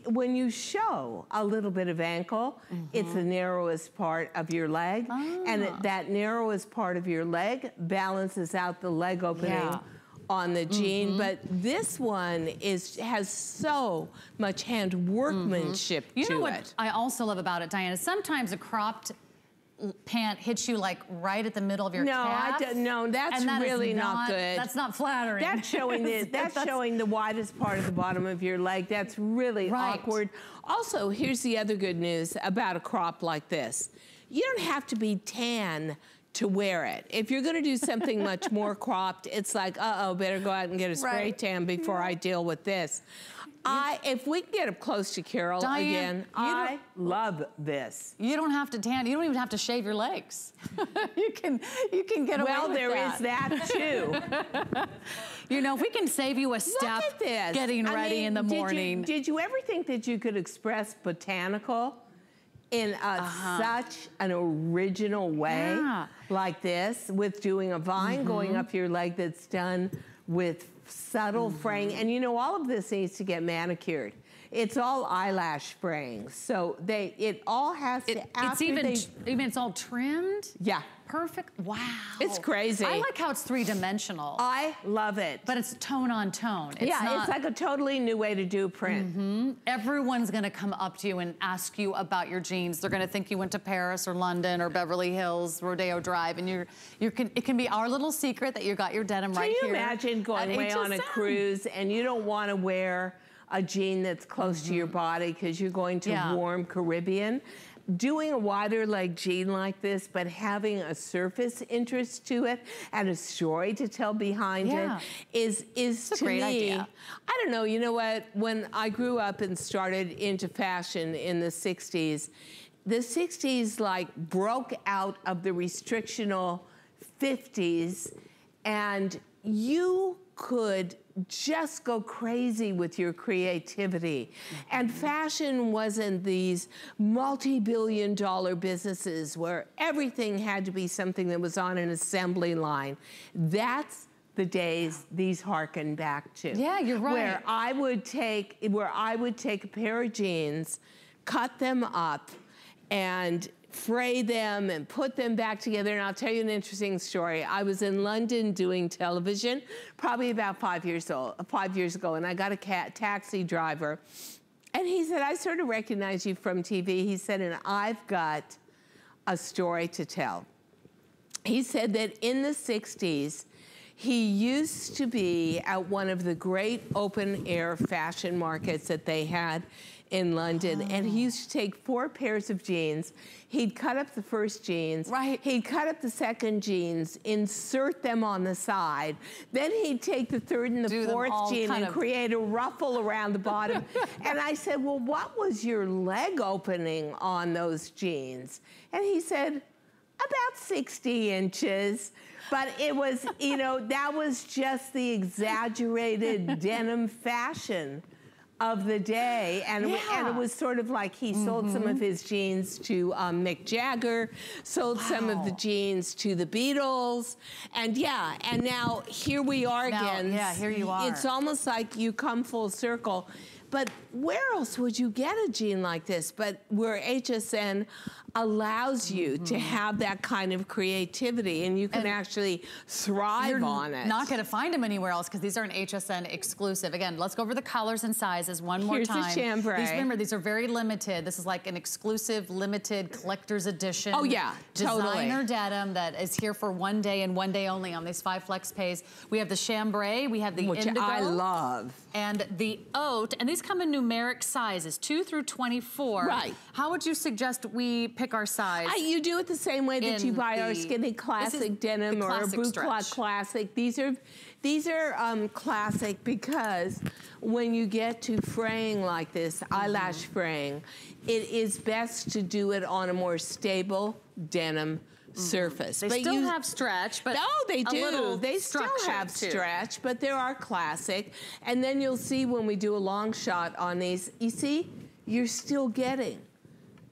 When you show a little bit of ankle, it's the narrowest part of your leg, and that narrowest part of your leg balances out the leg opening. Yeah. On the jean, but this one has so much hand workmanship to it. You know what I also love about it, Diana? Sometimes a cropped pant hits you like right at the middle of your calf. No, that's really not good. That's not flattering. That's showing the showing the widest part of the bottom of your leg. That's really awkward. Also, here's the other good news about a crop like this: you don't have to be tan to wear it. If you're gonna do something much more cropped, it's like, uh-oh, better go out and get a spray tan before I deal with this. If we can get up close to Carol again, I love this. You don't have to tan, you don't even have to shave your legs. you can get away with that. Well, there is that too. You know, if we can save you a step getting ready in the morning. Did you ever think that you could express botanical in such an original way like this, with doing a vine going up your leg that's done with subtle fraying. And you know, all of this needs to get manicured. It's all eyelash spraying. So it all has to, it's all trimmed? Yeah. Perfect, wow. It's crazy. I like how it's three-dimensional. I love it. But it's tone on tone. It's it's like a totally new way to do print. Everyone's gonna come up to you and ask you about your jeans. They're gonna think you went to Paris or London or Beverly Hills, Rodeo Drive, and it can be our little secret that you got your denim right here. Can you imagine going away on a cruise and you don't wanna wear a jean that's close to your body because you're going to warm Caribbean? Doing a wider leg jean like this, but having a surface interest to it and a story to tell behind it is to me, idea. I don't know, you know what? When I grew up and started into fashion in the 60s, the 60s like broke out of the restrictional 50s, and you could just go crazy with your creativity. And fashion wasn't these multi-billion-dollar businesses where everything had to be something that was on an assembly line. That's the days these harken back to. Yeah, you're right. Where I would take a pair of jeans, cut them up, and fray them and put them back together. And I'll tell you an interesting story. I was in London doing television, probably about 5 years ago, and I got a taxi driver. And he said, I sort of recognize you from TV. He said, and I've got a story to tell. He said that in the 60s, he used to be at one of the great open air fashion markets that they had in London, and he used to take 4 pairs of jeans. He'd cut up the first jeans, he'd cut up the second jeans, insert them on the side, then he'd take the third and the fourth jean and create a ruffle around the bottom. And I said, well, what was your leg opening on those jeans? And he said, about 60 inches. But it was, you know, that was just the exaggerated denim fashion of the day. And, and it was sort of like he sold some of his jeans to Mick Jagger, sold some of the jeans to the Beatles. And and now here we are again. Yeah, here you are. It's almost like you come full circle. But where else would you get a jean like this? But where HSN allows you to have that kind of creativity, and you can actually thrive on it. Not going to find them anywhere else because these are an HSN exclusive. Again, let's go over the colors and sizes one more time. Here's the chambray. These, remember, these are very limited. This is like an exclusive, limited collector's edition. Oh yeah, designer denim that is here for one day and one day only on these 5 flex pays. We have the chambray, we have the indigo, which I love, and the oat. And these come in numeric sizes 2 through 24. Right. How would you suggest we pick our size? You do it the same way that you buy our skinny classic denim or a bootcut classic. These are classic because when you get to fraying like this, eyelash fraying, it is best to do it on a more stable denim surface. They still have stretch, but they still have stretch, but there are classic. And then you'll see when we do a long shot on these, you see, you're still getting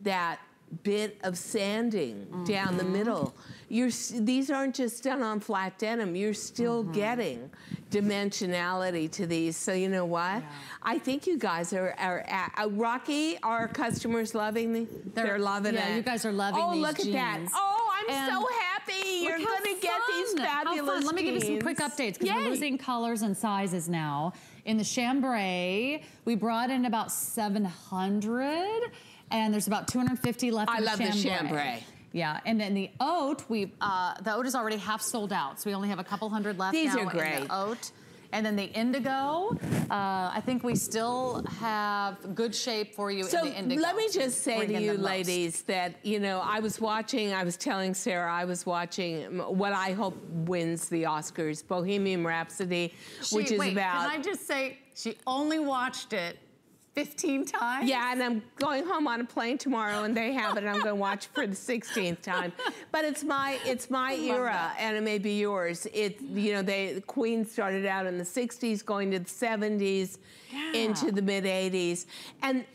that bit of sanding down the middle. These aren't just done on flat denim. You're still getting dimensionality to these. So you know what? Yeah. I think you guys are Rocky, our customers loving these. They're loving it. Yeah, you guys are loving these look jeans. At that. Oh, I'm so happy. You're going to get these fabulous jeans. Let me give you some quick updates because we're losing colors and sizes now. In the chambray, we brought in about 700. And there's about 250 left in the chambray. I love the chambray. Yeah, and then the oat, the oat is already half sold out, so we only have a couple hundred left now in the oat. And then the indigo, I think we still have good shape for you in the indigo. So let me just say to you ladies that, you know, I was telling Sarah, I was watching what I hope wins the Oscars, Bohemian Rhapsody, which is about... Can I just say, she only watched it 15 times? Yeah, and I'm going home on a plane tomorrow and they have it and I'm gonna watch for the 16th time. But it's my era and it may be yours. You know, Queen started out in the 60s, going to the 70s, into the mid 80s. And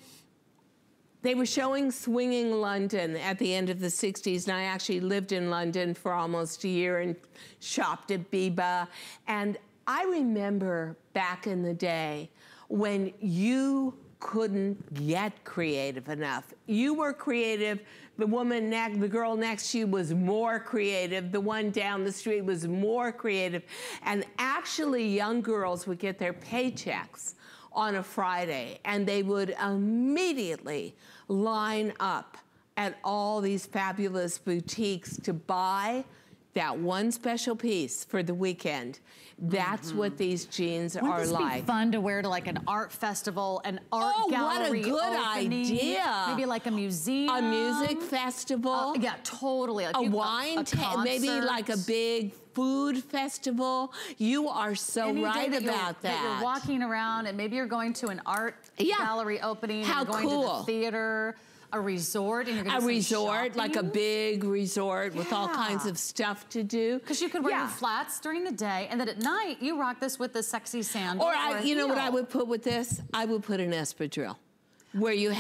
they were showing Swinging London at the end of the 60s, and I actually lived in London for almost a year and shopped at Biba. And I remember back in the day when you couldn't get creative enough. You were creative. The girl next to you was more creative. The one down the street was more creative. And actually, young girls would get their paychecks on a Friday, and they would immediately line up at all these fabulous boutiques to buy that one special piece for the weekend. That's what these jeans are like. Wouldn't this be fun to wear to like an art festival, an art gallery opening? Oh, what a good idea. Maybe like a museum. A music festival. Yeah, totally. Like a wine tent. Maybe like a big food festival. You are so right about that. You're walking around and maybe you're going to an art gallery opening. How cool. You're going to the theater. A resort, and you're going to shopping? Like a big resort with all kinds of stuff to do. Because you could wear your flats during the day, and then at night you rock this with the sexy sandal. Or you know what I would put with this? I would put an espadrille. Where you,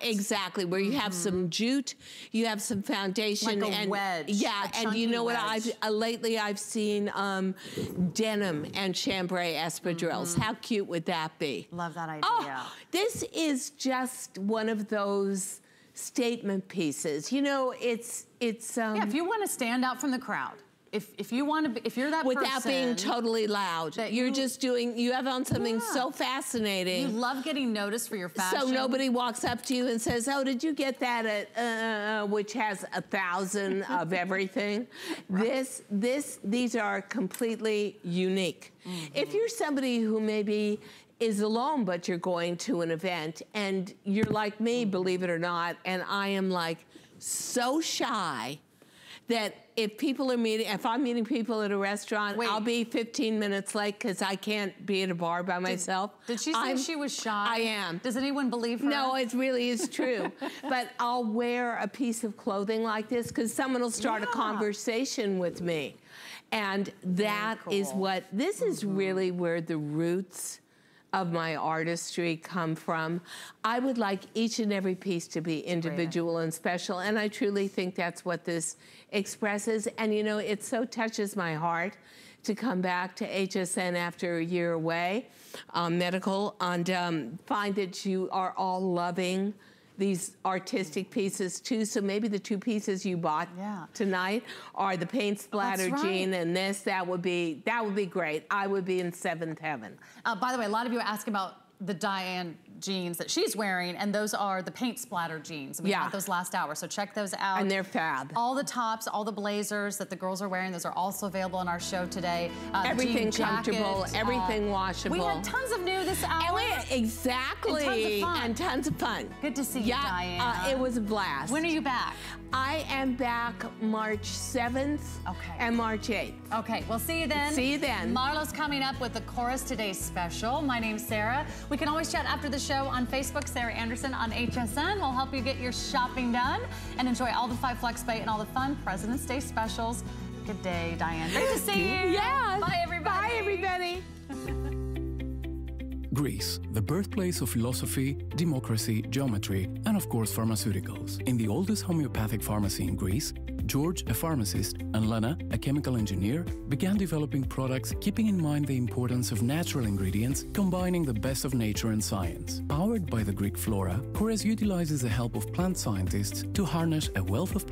exactly. Where you have some jute, you have some foundation, like a wedge. Yeah, and you know what? Lately I've seen denim and chambray espadrilles. How cute would that be? Love that idea. Oh, this is just one of those statement pieces. You know, yeah, if you want to stand out from the crowd. If you want to, if you're that person. Without being totally loud. You're just doing, you have on something so fascinating. You love getting noticed for your fashion. So nobody walks up to you and says, oh, did you get that at, which has 1,000 of everything. These are completely unique. If you're somebody who maybe is alone, but you're going to an event and you're like me, believe it or not, and I am like so shy that if I'm meeting people at a restaurant, I'll be 15 minutes late because I can't be at a bar by myself. Did she say she was shy? I am. Does anyone believe her? No, it really is true. But I'll wear a piece of clothing like this because someone will start a conversation with me. And that is what, this is really where the roots of my artistry come from. I would like each and every piece to be individual and special, and I truly think that's what this expresses. And you know, it so touches my heart to come back to HSN after a year away, medical, and find that you are all loving these artistic pieces too. So maybe the two pieces you bought tonight are the paint splatter jean and this. That would be great. I would be in seventh heaven. By the way, a lot of you are asking about the Diane jeans that she's wearing, and those are the paint splatter jeans. We got those last hour, so check those out. And they're fab. All the tops, all the blazers that the girls are wearing, those are also available in our show today. Everything comfortable, everything washable. We had tons of new this hour. Exactly. And tons of fun. Good to see you, Diane. It was a blast. When are you back? I am back March 7th and March 8th. Okay, we'll see you then. See you then. Marlo's coming up with the Kores Today special. My name's Sarah. We can always chat after the show on Facebook, Sarah Anderson on HSN. We'll help you get your shopping done and enjoy all the 5 FlexPay and all the fun President's Day specials. Good day, Diane. Great to see you. Yeah. Bye, everybody. Bye, everybody. Greece, the birthplace of philosophy, democracy, geometry, and of course pharmaceuticals. In the oldest homeopathic pharmacy in Greece, George, a pharmacist, and Lana, a chemical engineer, began developing products keeping in mind the importance of natural ingredients, combining the best of nature and science. Powered by the Greek flora, Kores utilizes the help of plant scientists to harness a wealth of plants